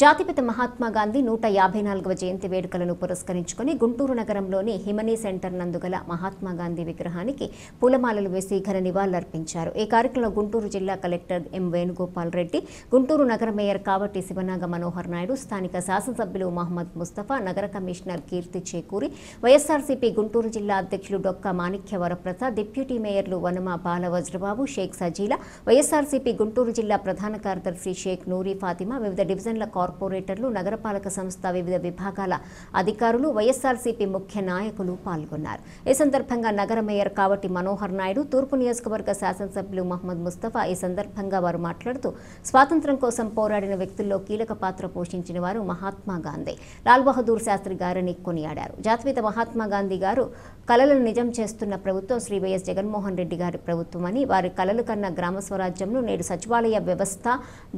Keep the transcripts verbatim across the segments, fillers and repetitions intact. జాతిపిత మహాత్మాగాంధీ నూట యాభై నాలుగవ జయంతి వేడుకలను పురస్కరించుకుని గుంటూరు నగరంలోని హిమనీ సెంటర్ నందుగల మహాత్మాగాంధీ విగ్రహానికి పూలమాలలు వేసి ఘన నివాళులర్పించారు. ఈ కార్యక్రమంలో గుంటూరు జిల్లా కలెక్టర్ ఎం వేణుగోపాలరెడ్డి, గుంటూరు నగర మేయర్ కావటి శివ నాగ మనోహర్ నాయుడు, స్థానిక శాసనసభ్యులు మహమ్మద్ ముస్తఫా, నగర కమిషనర్ కీర్తి చేకూరి, వైఎస్ఆర్సీపీ గుంటూరు జిల్లా అధ్యక్షులు డొక్కా మాణిక్య వరప్రసాద్, డిప్యూటీ మేయర్లు వనమా బాల వజ్రబాబు, షేక్ సజీల, వైఎస్ఆర్సీపీ గుంటూరు జిల్లా ప్రధాన కార్యదర్శి షేక్ నూరి ఫాతిమా, వివిధ డివిజన్ల కార్పొరేటర్లు, నగరపాలక సంస్థ వివిధ విభాగాల అధికారులు, వైఎస్ఆర్సీపీ ముఖ్య నాయకులు పాల్గొన్నారు. ఈ సందర్భంగా నగర మేయర్ కావటి మనోహర్ నాయుడు, తూర్పు నియోజకవర్గ శాసనసభ్యులు మహమ్మద్ ముస్తఫా ఈ సందర్భంగా వారు మాట్లాడుతూ, స్వాతంత్ర్యం కోసం పోరాడిన వ్యక్తుల్లో కీలక పాత్ర పోషించిన వారు మహాత్మాగాంధీ, లాల్ బహదూర్ శాస్త్రి గారిని కొనియాడారు. జాతిపిత మహాత్మాగాంధీ గారు కలలను నిజం చేస్తున్న ప్రభుత్వం శ్రీ వైయస్ జగన్మోహన్ రెడ్డి గారి ప్రభుత్వం అని, వారి కలలు కన్న గ్రామ స్వరాజ్యంను నేడు సచివాలయ వ్యవస్థ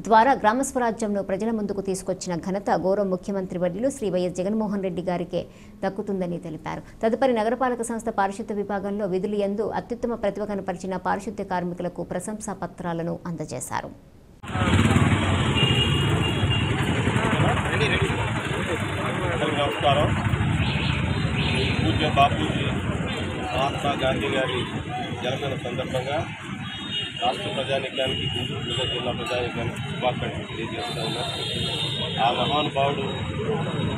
ద్వారా గ్రామ స్వరాజ్యంను ప్రజల ముందుకు తీసుకొచ్చిన ఘనత గౌరవ ముఖ్యమంత్రి వర్యులు శ్రీ వైఎస్ జగన్మోహన్ రెడ్డి గారికే దక్కుతుందని తెలిపారు. తదుపరి నగరపాలక సంస్థ పారిశుద్ధ్య విభాగంలో విధులు యందు అత్యుత్తమ ప్రతిభ కనపరిచిన పారిశుద్ధ్య కార్మికులకు ప్రశంసా పత్రాలను అందజేశారు. పూజ్య బాపూజీ మహాత్మా గాంధీ గారి జన్మదిన సందర్భంగా రాష్ట్ర ప్రజానికానికి, గుంటూరు జిల్లా ప్రజానికానికి శుభాకాంక్షలు తెలియజేస్తూ ఉన్నారు. ఆ మహానుభావుడు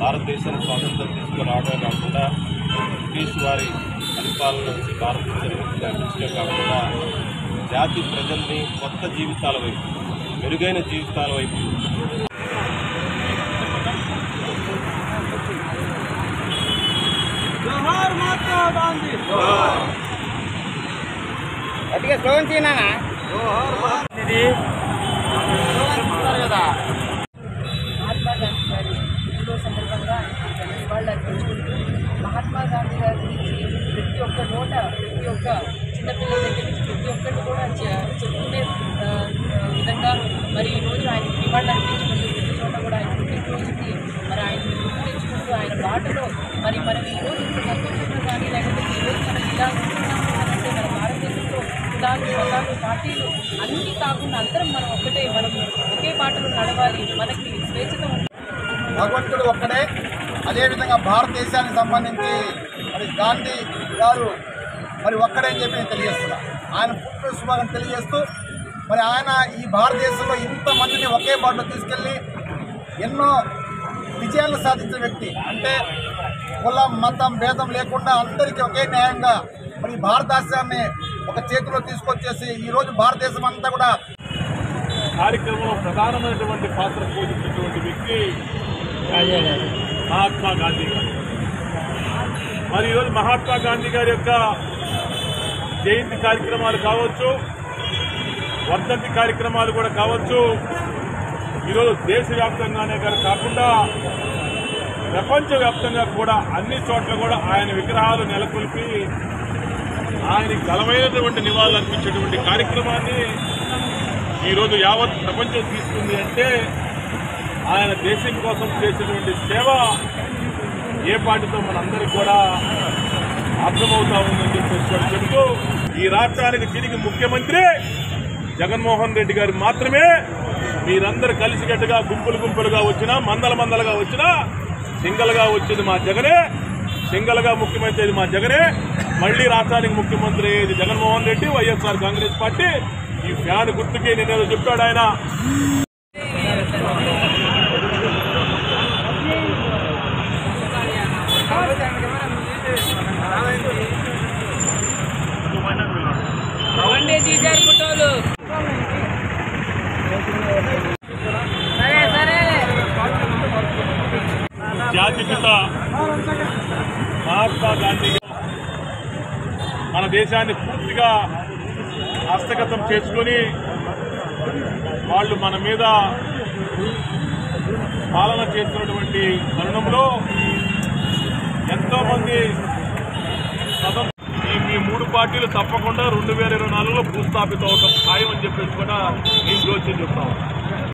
భారతదేశానికి స్వాతంత్రం తీసుకురావడం కాకుండా, బ్రిటిష్ వారి పరిపాలన నుంచి భారతదేశానికి అందించడం కాకుండా, జాతి ప్రజల్ని కొత్త జీవితాల వైపు, మెరుగైన జీవితాల వైపు అతిగా స్లోన్ చేయనా ఇది కదా. మహాత్మా గాంధీ గారి హిందూ సందర్భంగా వాళ్ళు అర్పించుకుంటూ, మహాత్మా గాంధీ గారి గురించి ప్రతి ఒక్క నోట, ప్రతి ఒక్క చిన్నపిల్లల దగ్గర నుంచి ప్రతి ఒక్కరిని కూడా చెప్పుకునే విధంగా మరి ఈరోజు ఆయనకి నివాళులు అర్పించుకుంటూ, ప్రతి చోట కూడా ఆయన పుట్టిన రోజుకి మరి ఆయన్ని గుర్తించుకుంటూ ఆయన బాటలో మరి మనం ఈరోజు ఇప్పుడు సంతోషంగా కానీ, లేకపోతే ఈరోజు మనం ఇలా ఉంటున్నాము అని అంటే మన భారతదేశంలో ఇలాంటి అలాంటి పార్టీలు అన్నీ కాకుండా అందరం మనం ఒక్కటే, మనం ఒకే బాటలో నడవాలి, మనకి స్వేచ్ఛత ఉంటుంది. భగవంతుడు ఒక్కడే. అదేవిధంగా భారతదేశానికి సంబంధించి మరి గాంధీ గారు మరి ఒక్కడే అని చెప్పి నేను తెలియజేస్తున్నా. ఆయన పుట్టిన శుభాలను తెలియజేస్తూ, మరి ఆయన ఈ భారతదేశంలో ఇంతమందిని ఒకే బాటలో తీసుకెళ్ళి ఎన్నో విజయాలు సాధించిన వ్యక్తి. అంటే కులం, మతం, భేదం లేకుండా అందరికీ ఒకే న్యాయంగా మరి భారతదేశాన్ని ఒక చేతిలో తీసుకొచ్చేసి ఈరోజు భారతదేశం అంతా కూడా కార్యక్రమంలో ప్రధానమైనటువంటి పాత్ర పోషించినటువంటి వ్యక్తి మహాత్మా గాంధీ గారు. మరి ఈరోజు మహాత్మా గాంధీ గారి యొక్క జయంతి కార్యక్రమాలు కావచ్చు, వర్ధంతి కార్యక్రమాలు కూడా కావచ్చు, ఈరోజు దేశవ్యాప్తంగానే కాకుండా ప్రపంచవ్యాప్తంగా కూడా అన్ని చోట్ల కూడా ఆయన విగ్రహాలు నెలకొల్పి ఆయన ఘనమైనటువంటి నివాళులు అర్పించేటువంటి కార్యక్రమాన్ని ఈరోజు యావత్ ప్రపంచం తీసుకుంది అంటే ఆయన దేశం కోసం చేసినటువంటి సేవ ఏ పార్టీతో మనందరికీ కూడా అర్థమవుతా ఉందని చెప్పేసి చెబుతూ, ఈ రాష్ట్రానికి తిరిగి ముఖ్యమంత్రి జగన్మోహన్ రెడ్డి గారు మాత్రమే. మీరందరూ కలిసికట్టుగా గుంపులు గుంపులుగా వచ్చినా, మందల మందలుగా వచ్చినా, సింగల్గా వచ్చేది మా జగనే, సింగల్గా ముఖ్యమంత్రి అయ్యేది మా జగనే, మళ్లీ రాష్ట్రానికి ముఖ్యమంత్రి అయ్యేది జగన్మోహన్ రెడ్డి, వైఎస్ఆర్ కాంగ్రెస్ పార్టీ. ఈ ఫ్యాన్ గుర్తుకే నేనేదో చెప్తాడు ఆయన. జాతిపిత మహాత్మా గాంధీ మన దేశాన్ని పూర్తిగా హస్తగతం చేసుకుని, వాళ్ళు మన మీద పాలన చేస్తున్నటువంటి తరుణంలో ఎంతోమంది ఈ మూడు పార్టీలు తప్పకుండా రెండు వేల ఇరవై నాలుగులో భూస్థాపితం అవటం ఖాయం అని చెప్పేసి కూడా నేను జోస్యం చెప్తాను.